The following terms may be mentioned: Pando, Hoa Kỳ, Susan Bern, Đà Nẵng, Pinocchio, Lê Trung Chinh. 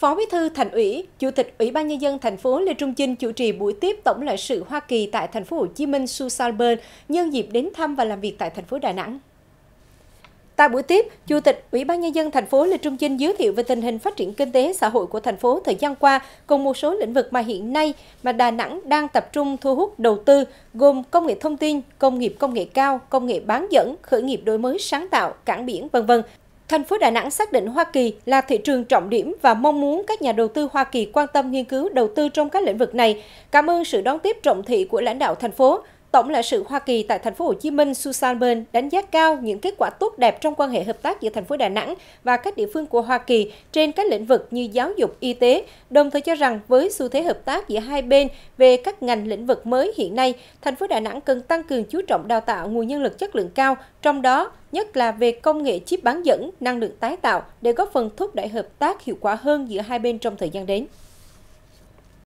Phó Bí thư Thành ủy, Chủ tịch Ủy ban Nhân dân thành phố Lê Trung Chinh chủ trì buổi tiếp Tổng lãnh sự Hoa Kỳ tại thành phố Hồ Chí Minh Susan Bern nhân dịp đến thăm và làm việc tại thành phố Đà Nẵng. Tại buổi tiếp, Chủ tịch Ủy ban Nhân dân thành phố Lê Trung Chinh giới thiệu về tình hình phát triển kinh tế xã hội của thành phố thời gian qua cùng một số lĩnh vực mà hiện nay mà Đà Nẵng đang tập trung thu hút đầu tư gồm công nghệ thông tin, công nghiệp công nghệ cao, công nghệ bán dẫn, khởi nghiệp đổi mới sáng tạo, cảng biển v.v. Thành phố Đà Nẵng xác định Hoa Kỳ là thị trường trọng điểm và mong muốn các nhà đầu tư Hoa Kỳ quan tâm nghiên cứu đầu tư trong các lĩnh vực này. Cảm ơn sự đón tiếp trọng thị của lãnh đạo thành phố. Tổng lãnh sự Hoa Kỳ tại thành phố Hồ Chí Minh Susan Bern đánh giá cao những kết quả tốt đẹp trong quan hệ hợp tác giữa thành phố Đà Nẵng và các địa phương của Hoa Kỳ trên các lĩnh vực như giáo dục, y tế, đồng thời cho rằng với xu thế hợp tác giữa hai bên về các ngành lĩnh vực mới hiện nay, thành phố Đà Nẵng cần tăng cường chú trọng đào tạo nguồn nhân lực chất lượng cao, trong đó nhất là về công nghệ chip bán dẫn, năng lượng tái tạo để góp phần thúc đẩy hợp tác hiệu quả hơn giữa hai bên trong thời gian đến.